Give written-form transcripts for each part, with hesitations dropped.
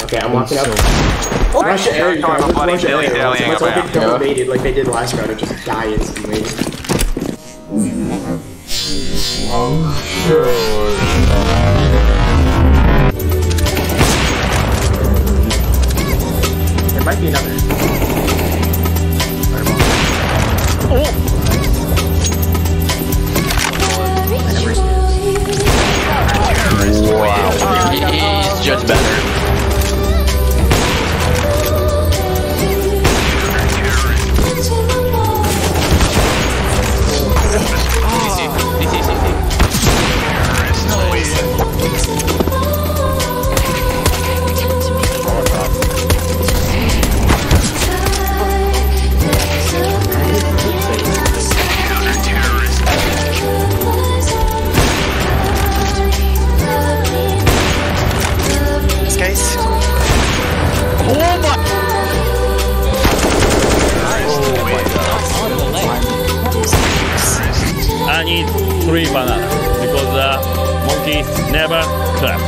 Okay, I'm walking up. Oh, Russia air, you guys. Russia air. Let's hope they don't bait it like they did last round and just die instantly. There might be another. Wow. He's just better. I need 3 bananas because the monkey never claps.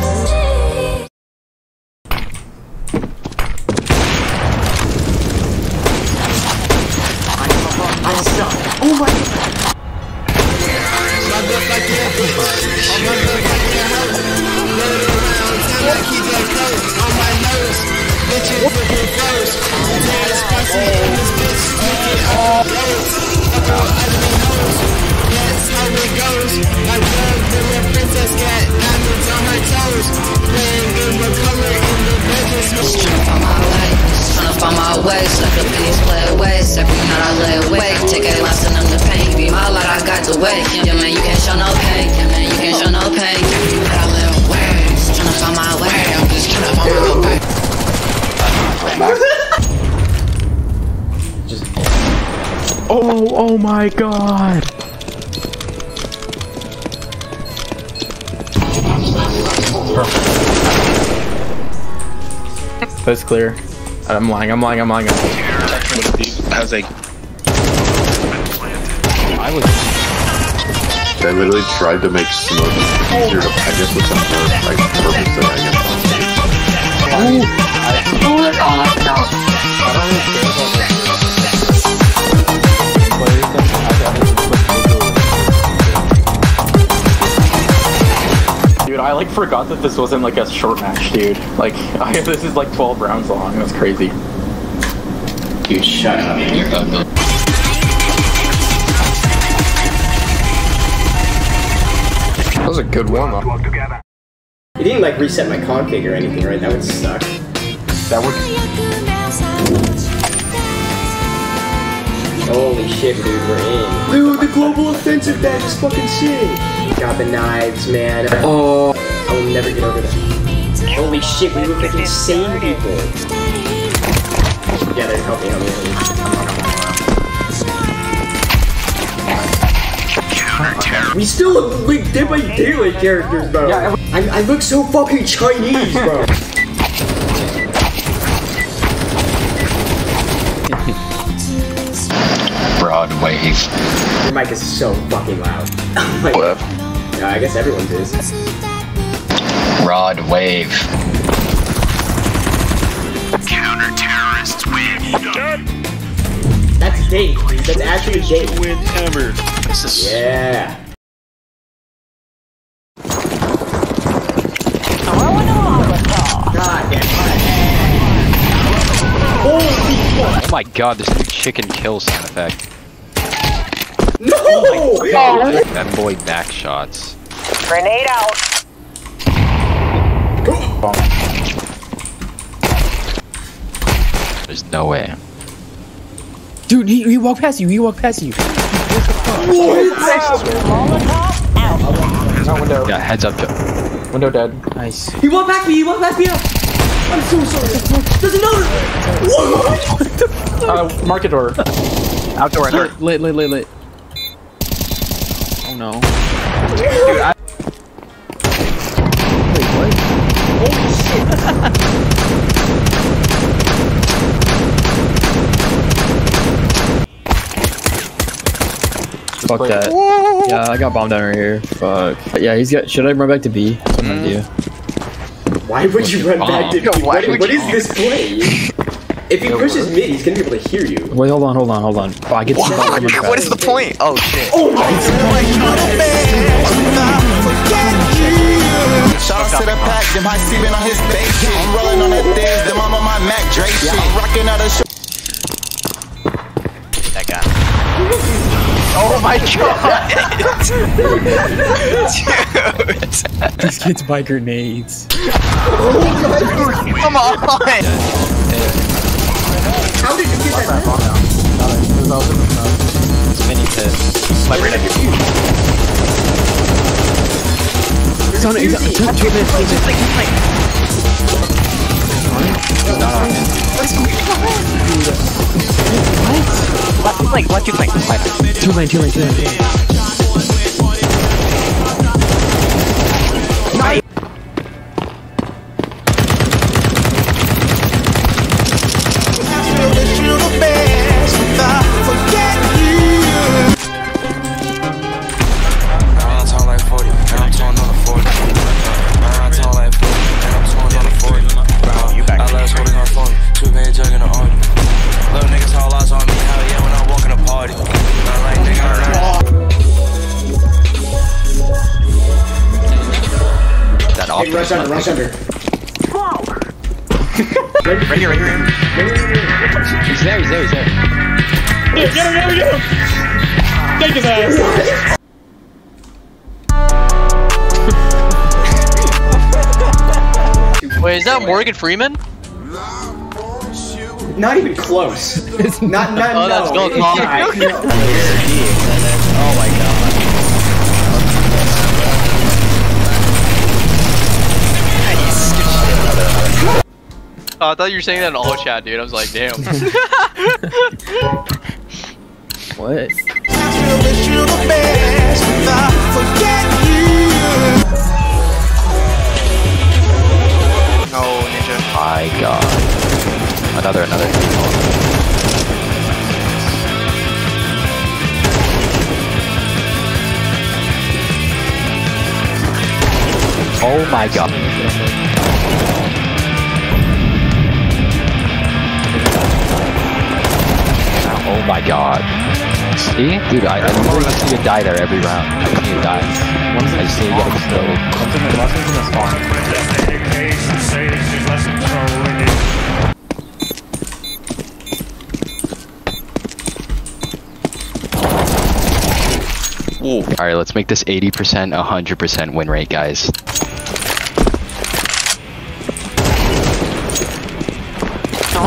Oh my god! Perfect. That's clear. I'm lying. I was like... I literally tried to make smoke easier to digest with some like purpose that I get. Dude, I like forgot that this wasn't like a short match, dude. Like, this is like 12 rounds long. That's crazy. Dude, shut up. You're up. That was a good warm-up. You didn't like reset my config or anything, right? That would suck. That would. Holy shit, dude, we're in. Dude, the global offensive badge is fucking sick. Got the knives, man. Oh, I will never get over that. Holy shit, we look like insane people. Yeah, they're helping me. Counter-terror. We still look like Dead by Daylight characters, bro. Yeah, I look so fucking Chinese, bro. Waves. Your mic is so fucking loud. Like, what? No, I guess everyone's is. Rod wave. Counter-terrorists win. Done. That's date, dude. That's actually a date. Win ever. Yeah. God damn it. Oh my god, this new chicken kill sound effect. No! Oh my god. That boy back shots. Grenade out. Oh. There's no way. Dude, he walked past you. What? Molotov out. Not window. Yeah, heads up. Window dead. Nice. He walked past me. I'm so sorry. There's another. What the fuck? Market door. Outdoor. Lit. No. Dude, wait, what? Oh, shit. Fuck that. Whoa. Yeah, I got bombed down right here. Fuck. But yeah, he's got. Should I run back to B? That's what I'm gonna do. Why would you run back to me? What is this play? If he pushes mid, he's gonna be able to hear you. Wait, hold on. Oh, I get what is the point? Oh shit. Oh my god. Shout out to the pack, them high seating on his bass shit. I'm rolling on that dance, them on my Mac Dre shit. I'm rocking out a show. That guy. Oh my god. Dude. These kids buy grenades. Oh my god. Come on. How did you get that? It's rush under. Right here. He's there. Dude, get him, there we go. Take his ass. Wait, is that Morgan Freeman? Not even close. It's not. Oh, that's no. It's not. Oh my god. Oh, I thought you were saying that in all chat, dude. I was like, damn. What? No, ninja. My god. Another. Oh my god. Oh my god. See? Dude, I literally just need to die there every round. I just need to die. I just need to get exploded. Alright, let's make this 80%, 100% win rate, guys. Come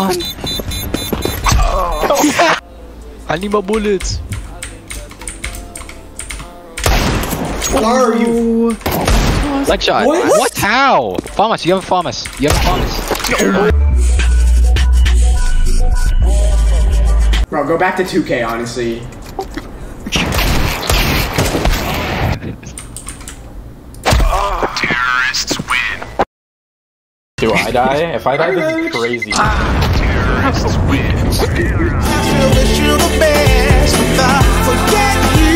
on. Oh. I need my bullets. What are you? Leg shot. What? How? Farmers, you have a farmers. Bro, go back to 2K, honestly. Do I die? If I die, this is crazy. Terrorists win.